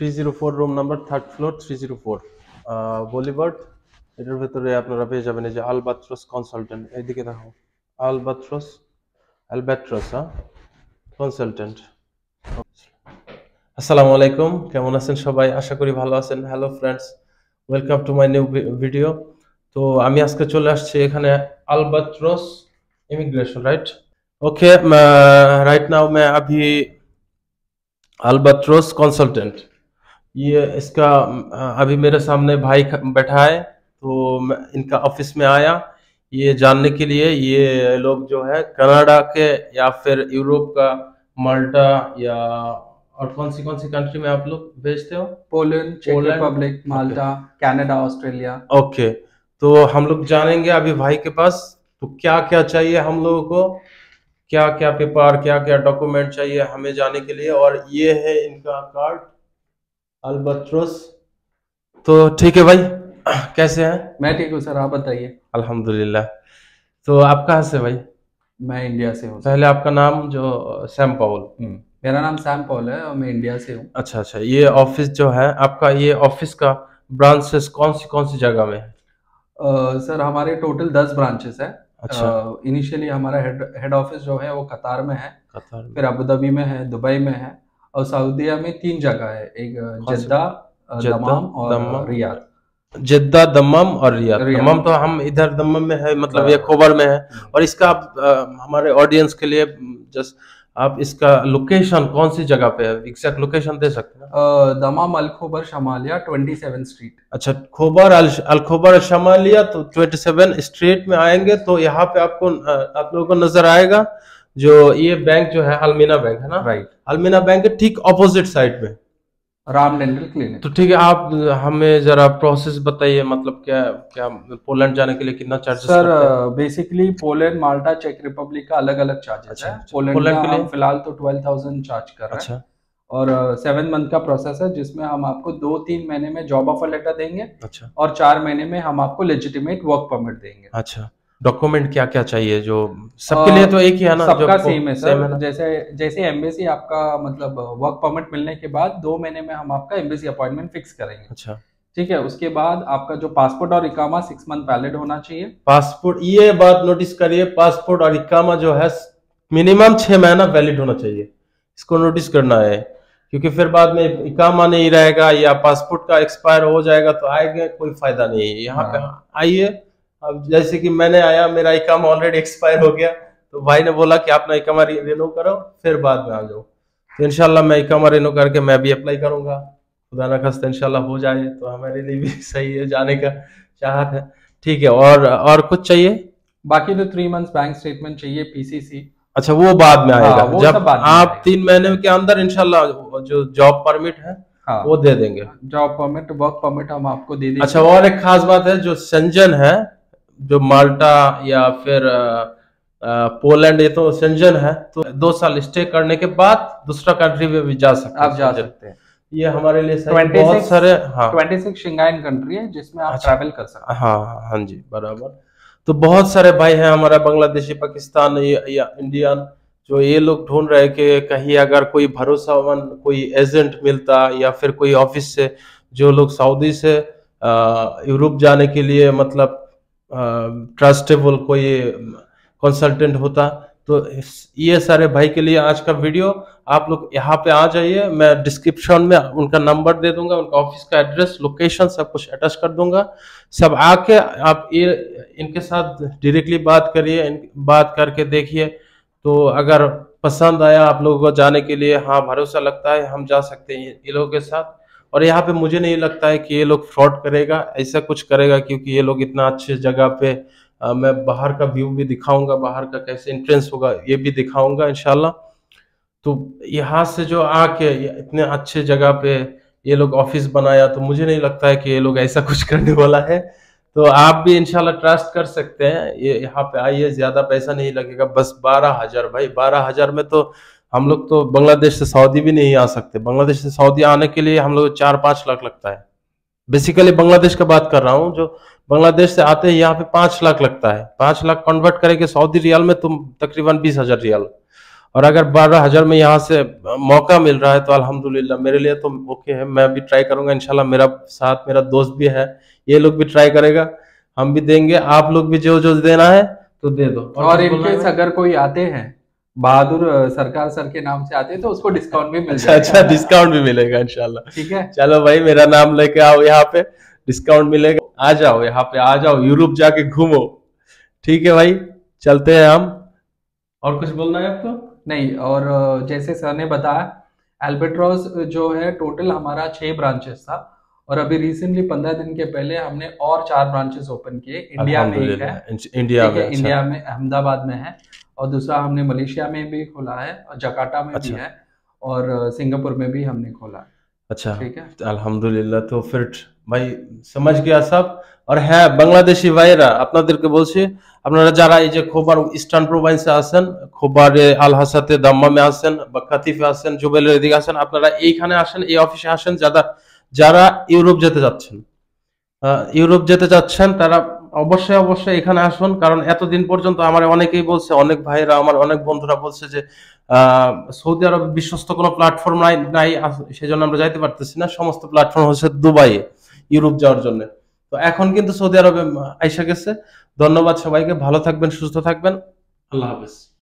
304 room number 3rd floor 304 Bollywood. এটার ভিতরে আপনারা পেয়ে যাবেন এই যে আলবাট্রস কনসালট্যান্ট, এইদিকে দেখো আলবাট্রস কনসালট্যান্ট। আসসালামু আলাইকুম, কেমন আছেন সবাই? আশা করি ভালো আছেন। Hello friends, welcome to my new video. তো আমি আজকে চলে আসছি এখানে Albatross immigration, right? Okay, right now मैं अभी अल्बाट्रोस कंसल्टेंट, ये इसका अभी मेरे सामने भाई बैठा है, तो मैं इनका ऑफिस में आया ये जानने के लिए ये लोग जो है कनाडा के या फिर यूरोप का माल्टा या और कौन सी कंट्री में आप लोग भेजते हो? पोलैंड, चेक Republic, Malta, Canada, Australia. Okay, तो हम लोग जानेंगे अभी भाई के पास तो क्या क्या चाहिए हम लोगों को, क्या क्या पेपर, क्या क्या डॉक्यूमेंट चाहिए हमें जाने के लिए। और ये है इनका कार्ड अल्बाट्रोस। तो ठीक है भाई, कैसे हैं? मैं ठीक हूँ सर, आप बताइए। अल्हम्दुलिल्लाह। तो आप कहाँ से भाई? मैं इंडिया से हूँ। पहले आपका नाम जो सैन पॉल? मेरा नाम सैन पॉल है और मैं इंडिया से हूँ। अच्छा, ये ऑफिस जो है आपका, ये ऑफिस का ब्रांचेस कौन सी जगह में है? सर हमारे टोटल 10 ब्रांचेस है। अच्छा, इनिशियली हमारा हेड ऑफिस जो है वो कतार में है, फिर अबू धाबी में है, दुबई में है, और सऊदीया में 3 जगह है, एक जेद्दा, दम्माम और रियाद। जेद्दा, दम्माम और रियाद। दम्माम तो हम इधर दम्माम में है, मतलब ये खोबर में है। और इसका हमारे ऑडियंस के लिए जस्ट आप इसका लोकेशन कौन सी जगह पे है, एग्जैक्ट लोकेशन दे सकते हैं? दमाम, अल खोबर, शमालिया, 27 स्ट्रीट। अच्छा, खोबर अल खोबर शमालिया, तो 27 स्ट्रीट में आएंगे तो यहाँ पे आपको आप लोगों को नजर आएगा जो ये बैंक जो है अल मीना बैंक है ना, राइट? अल मीना बैंक के ठीक ऑपोजिट साइड में राम नंदन क्लिनिक। तो ठीक है, आप हमें जरा प्रोसेस बताइए, मतलब क्या क्या पोलैंड जाने के लिए कितना charges? Sir basically Poland, Malta, चेक रिपब्लिक का अलग अलग चार्जेस। अच्छा, है पोलैंड के लिए फिलहाल तो 12,000 चार्ज कर रहे हैं। अच्छा। और 7 मंथ का प्रोसेस है जिसमें हम आपको 2-3 महीने में जॉब ऑफर लेटर देंगे। अच्छा। और 4 महीने में हम आपको लेजिटिमेट वर्क परमिट देंगे। अच्छा, डॉक्यूमेंट क्या क्या चाहिए? जो सबके लिए तो एक ही है ना, सबका सेम है सर। जैसे एम्बेसी आपका मतलब वर्क परमिट मिलने के बाद 2 महीने में हम आपका एम्बेसी अपॉइंटमेंट फिक्स करेंगे। अच्छा, ठीक है। उसके बाद आपका जो पासपोर्ट और इकामा 6 मंथ वैलिड होना चाहिए। पासपोर्ट, ये बात नोटिस करिए, पासपोर्ट और इकामा जो है मिनिमम 6 महीना वैलिड होना चाहिए, इसको नोटिस करना है, क्योंकि फिर बाद में इकामा नहीं रहेगा या पासपोर्ट का एक्सपायर हो जाएगा तो आगे कोई फायदा नहीं है। यहाँ पे आइए, अब जैसे कि मैंने आया, मेरा इकामा ऑलरेडी एक्सपायर हो गया, तो भाई ने बोला कि अपना इकामा रिन्यू करो फिर बाद में आ जाओ। तो इंशाल्लाह मैं इकामा रिन्यू करके मैं भी अप्लाई करूंगा, खुदा ना खास्ता इंशाल्लाह हो जाए तो हमारे लिए भी सही है, जाने का चाहत है। ठीक है, और कुछ चाहिए? बाकी तो 3 मंथ बैंक स्टेटमेंट चाहिए, पीसीसी। अच्छा, वो बाद में आएगा। हाँ, जब आप 3 महीने के अंदर इंशाल्लाह जो जॉब परमिट है, हाँ, वो दे देंगे, जॉब परमिट, वर्क परमिट हम आपको दे देंगे। अच्छा, और एक खास बात है, जो संजन है जो माल्टा या फिर पोलैंड, ये तो सेंजन है, तो 2 साल स्टे करने के बाद दूसरा कंट्री में भी जा सकते हैं। आप जा सकते हैं, ये हमारे लिए बहुत सारे। हाँ, 26 शिंगाइन कंट्री है जिसमें आप ट्रैवल कर सकते हैं। हाँ, हाँ जी, बराबर। तो बहुत सारे भाई हैं हमारा बांग्लादेशी, पाकिस्तान या इंडियन, जो ये लोग ढूंढ रहे कि कहीं अगर कोई भरोसामंद कोई एजेंट मिलता या फिर कोई ऑफिस से, जो लोग सऊदी से यूरोप जाने के लिए मतलब ट्रस्टेबल कोई कंसल्टेंट होता, तो ये सारे भाई के लिए आज का वीडियो। आप लोग यहाँ पे आ जाइए, मैं डिस्क्रिप्शन में उनका नंबर दे दूंगा, उनका ऑफिस का एड्रेस, लोकेशन सब कुछ अटैच कर दूंगा। सब आके आप ये इनके साथ डायरेक्टली बात करिए, बात करके देखिए, तो अगर पसंद आया आप लोगों को जाने के लिए, हाँ भरोसा लगता है हम जा सकते हैं ये लोगों के साथ। और यहाँ पे मुझे नहीं लगता है कि ये लोग फ्रॉड करेगा, ऐसा कुछ करेगा, क्योंकि ये लोग इतना अच्छे जगह पे मैं बाहर का व्यू भी दिखाऊंगा, बाहर का कैसे एंट्रेंस होगा ये भी दिखाऊंगा इंशाल्लाह। तो यहाँ से जो आके इतने अच्छे जगह पे ये लोग ऑफिस बनाया, तो मुझे नहीं लगता है कि ये लोग ऐसा कुछ करने वाला है। तो आप भी इंशाल्लाह ट्रस्ट कर सकते हैं, ये यहाँ पे आइए, ज्यादा पैसा नहीं लगेगा, बस 12,000। भाई 12,000 में तो हम लोग तो बांग्लादेश से सऊदी भी नहीं आ सकते। बांग्लादेश से सऊदी आने के लिए हम लोग 4-5 लाख लगता है, बेसिकली बांग्लादेश का बात कर रहा हूँ, जो बांग्लादेश से आते हैं यहाँ पे 5 लाख लगता है। 5 लाख कन्वर्ट करेंगे सऊदी रियाल में तो तकरीबन 20,000 रियाल, और अगर 12,000 में यहाँ से मौका मिल रहा है तो अल्हम्दुलिल्लाह मेरे लिए तो ओके है। मैं भी ट्राई करूँगा इंशाल्लाह, मेरा साथ मेरा दोस्त भी है, ये लोग भी ट्राई करेगा, हम भी देंगे, आप लोग भी जो जो देना है तो दे दो। और इनकेस अगर कोई आते हैं बहादुर सरकार सर के नाम से आते हैं तो उसको डिस्काउंट भी मिलेगा। अच्छा डिस्काउंट भी मिलेगा इंशाल्लाह, ठीक है। चलो भाई मेरा नाम लेके आओ यहाँ पे, डिस्काउंट मिलेगा, आ जाओ यहाँ पे, आ जाओ यूरोप जाके घूमो, ठीक है भाई। चलते हैं हम, और कुछ बोलना है आपको नहीं। और जैसे सर ने बताया एल्बेट्रॉस जो है टोटल हमारा 6 ब्रांचेस था और अभी रिसेंटली 15 दिन के पहले हमने और 4 ब्रांचेस ओपन किए। इंडिया में एक है, इंडिया में अहमदाबाद में है, और दूसरा हमने मलेशिया में भी खोला है और जकार्ता में भी है और सिंगापुर में भी हमने खोला है। अच्छा ठीक है अल्हम्दुलिल्लाह। तो फिर भाई समझ गया सब। और है बांग्लादेशी भाईरा আপনাদেরকে বলছি, আপনারা যারা এই যে খোবার ইস্টার্ন প্রভিন্সে আছেন, খোবারে আলহাসাতে দাম্মামে আছেন বা কাতিফে আছেন, জুবেলের এদিকে আছেন, আপনারা এইখানে আসেন, এই অফিসে আসেন। যারা ইউরোপ যেতে যাচ্ছেন, তারা অবশ্যই এখানে আসুন। কারণ এতদিন পর্যন্ত আমার অনেকেই বলছে, অনেক ভাইরা আমার অনেক বন্ধুরা বলছে যে সৌদি আরব বিশ্বস্ত কোনো প্ল্যাটফর্ম নাই, সেজন্য আমরা যাইতে পারতেছি না। সমস্ত প্ল্যাটফর্ম হচ্ছে দুবাইয়ে ইউরোপ যাওয়ার জন্য। তো এখন কিন্তু সৌদি আরবে আইসা গেছে। ধন্যবাদ সবাইকে, ভালো থাকবেন, সুস্থ থাকবেন, আল্লাহ হাফেজ।